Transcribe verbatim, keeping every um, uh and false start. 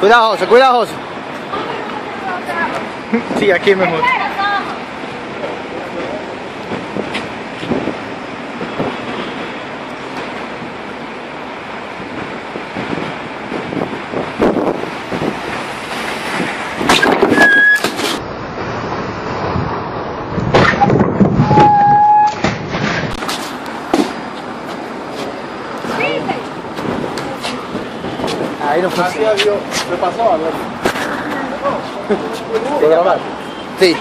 Cuidado, José, cuidado, José. Sí, aquí es mejor. Ahí no funciona. Gracias a Dios. ¿Me pasó? A ver. ¿Puedo grabar? Sí.